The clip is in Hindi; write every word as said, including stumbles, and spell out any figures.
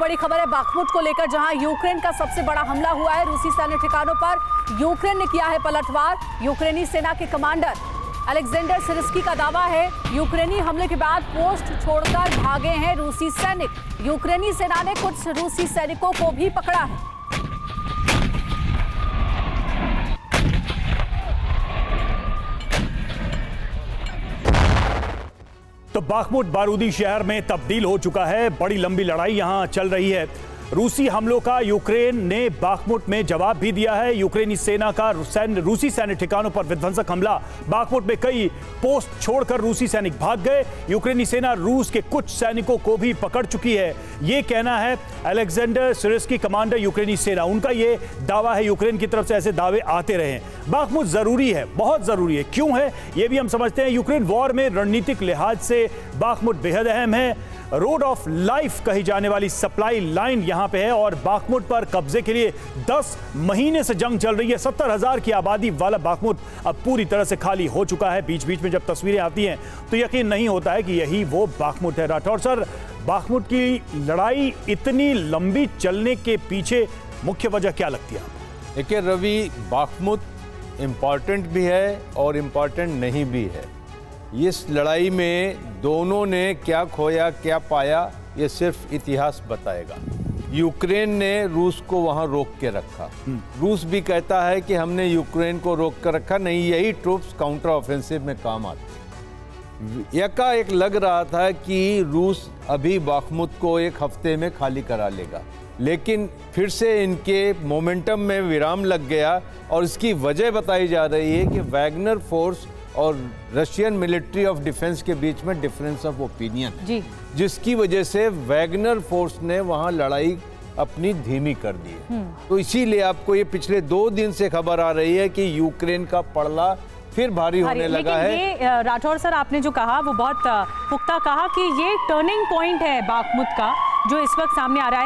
बड़ी खबर है बाखमुट को लेकर, जहां यूक्रेन का सबसे बड़ा हमला हुआ है। रूसी सैन्य ठिकानों पर यूक्रेन ने किया है पलटवार। यूक्रेनी सेना के कमांडर अलेक्जेंडर सिर्स्की का दावा है, यूक्रेनी हमले के बाद पोस्ट छोड़कर भागे हैं रूसी सैनिक। यूक्रेनी सेना ने कुछ रूसी सैनिकों को भी पकड़ा है। तो बाखमुट बारूदी शहर में तब्दील हो चुका है। बड़ी लंबी लड़ाई यहां चल रही है। रूसी हमलों का यूक्रेन ने बाखमुट में जवाब भी दिया है। यूक्रेनी सेना का रूसी सैन्य ठिकानों पर विध्वंसक हमला। बाखमुट में कई पोस्ट छोड़कर रूसी सैनिक भाग गए। यूक्रेनी सेना रूस के कुछ सैनिकों को भी पकड़ चुकी है, ये कहना है अलेक्जेंडर सिर्स्की, कमांडर यूक्रेनी सेना। उनका ये दावा है। यूक्रेन की तरफ से ऐसे दावे आते रहे। बाखमुट जरूरी है, बहुत जरूरी है। क्यों है ये भी हम समझते हैं। यूक्रेन वॉर में रणनीतिक लिहाज से बाखमुट बेहद अहम है। रोड ऑफ लाइफ कही जाने वाली सप्लाई लाइन यहां पे है और बाखमुट पर कब्जे के लिए दस महीने से जंग चल रही है। सत्तर हजार की आबादी वाला बाखमुट अब पूरी तरह से खाली हो चुका है। बीच बीच में जब तस्वीरें आती हैं तो यकीन नहीं होता है कि यही वो बाखमुट है। राठौर सर, बाखमुट की लड़ाई इतनी लंबी चलने के पीछे मुख्य वजह क्या लगती है? देखिए रवि, बाखमुट इम्पॉर्टेंट भी है और इम्पॉर्टेंट नहीं भी है। इस लड़ाई में दोनों ने क्या खोया क्या पाया ये सिर्फ इतिहास बताएगा। यूक्रेन ने रूस को वहाँ रोक के रखा। रूस भी कहता है कि हमने यूक्रेन को रोक कर रखा। नहीं, यही ट्रूप्स काउंटर ऑफेंसिव में काम आते। एकाएक लग रहा था कि रूस अभी बाखमुत को एक हफ्ते में खाली करा लेगा, लेकिन फिर से इनके मोमेंटम में विराम लग गया। और इसकी वजह बताई जा रही है कि वैगनर फोर्स और रशियन मिलिट्री ऑफ डिफेंस के बीच में डिफरेंस ऑफ ओपिनियन जी, जिसकी वजह से वैगनर फोर्स ने वहां लड़ाई अपनी धीमी कर दी है। तो इसीलिए आपको ये पिछले दो दिन से खबर आ रही है कि यूक्रेन का पड़ला फिर भारी होने लगा है। ये राठौर सर, आपने जो कहा वो बहुत पुख्ता कहा कि ये टर्निंग पॉइंट है बाखमुत का, जो इस वक्त सामने आ रहा है।